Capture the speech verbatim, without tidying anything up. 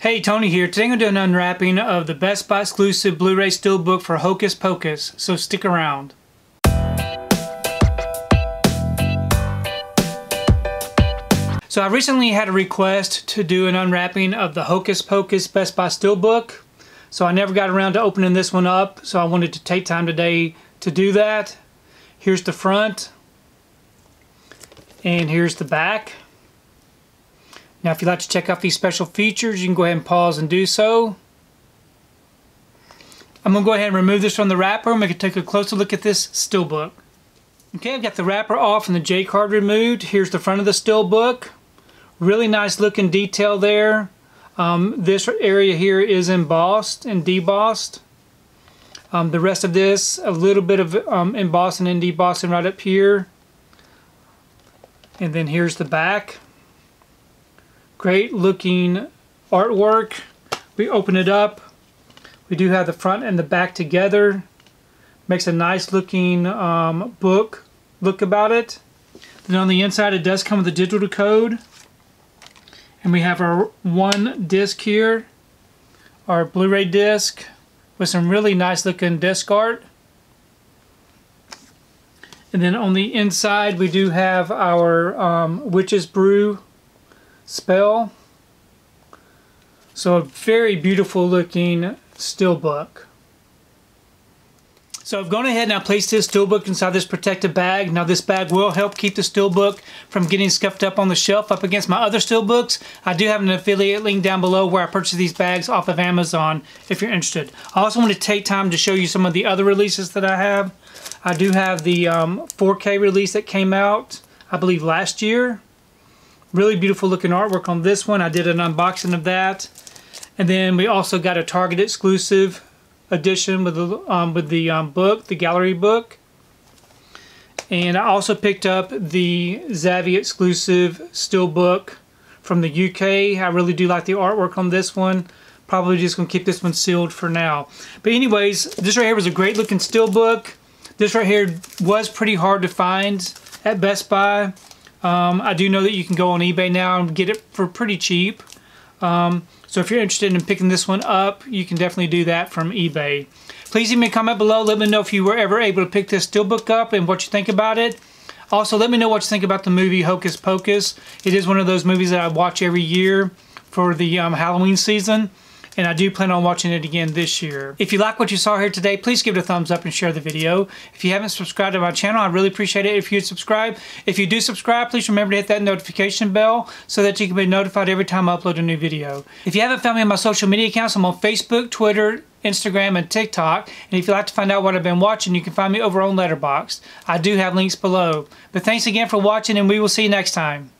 Hey, Tony here. Today I'm going to do an unwrapping of the Best Buy exclusive Blu-ray Steelbook for Hocus Pocus, so stick around. So I recently had a request to do an unwrapping of the Hocus Pocus Best Buy Steelbook, so I never got around to opening this one up, so I wanted to take time today to do that. Here's the front, and here's the back. Now if you'd like to check out these special features, you can go ahead and pause and do so. I'm going to go ahead and remove this from the wrapper and we can take a closer look at this Steelbook. Okay, I've got the wrapper off and the J card removed. Here's the front of the Steelbook. Really nice looking detail there. Um, this area here is embossed and debossed. Um, the rest of this, a little bit of um, embossing and debossing right up here. And then here's the back. Great looking artwork. We open it up. We do have the front and the back together. Makes a nice looking um, book look about it. Then on the inside it does come with a digital code. And we have our one disc here. Our Blu-ray disc with some really nice looking disc art. And then on the inside we do have our um, Witch's Brew spell. So a very beautiful looking Steelbook. So I've gone ahead and I placed this Steelbook inside this protective bag. Now this bag will help keep the Steelbook from getting scuffed up on the shelf up against my other Steelbooks. I do have an affiliate link down below where I purchased these bags off of Amazon if you're interested. I also want to take time to show you some of the other releases that I have. I do have the um, four K release that came out I believe last year. Really beautiful looking artwork on this one. I did an unboxing of that. And then we also got a Target exclusive edition with the, um, with the um, book, the gallery book. And I also picked up the Zavvi exclusive Steelbook from the U K. I really do like the artwork on this one. Probably just going to keep this one sealed for now. But anyways, this right here was a great looking Steelbook. This right here was pretty hard to find at Best Buy. Um, I do know that you can go on eBay now and get it for pretty cheap. Um, so if you're interested in picking this one up, you can definitely do that from eBay. Please leave me a comment below. Let me know if you were ever able to pick this Steelbook up and what you think about it. Also, let me know what you think about the movie Hocus Pocus. It is one of those movies that I watch every year for the um, Halloween season. And I do plan on watching it again this year. If you like what you saw here today, please give it a thumbs up and share the video. If you haven't subscribed to my channel, I really appreciate it if you'd subscribe. If you do subscribe, please remember to hit that notification bell so that you can be notified every time I upload a new video. If you haven't found me on my social media accounts, I'm on Facebook, Twitter, Instagram, and TikTok. And if you'd like to find out what I've been watching, you can find me over on Letterboxd. I do have links below. But thanks again for watching, and we will see you next time.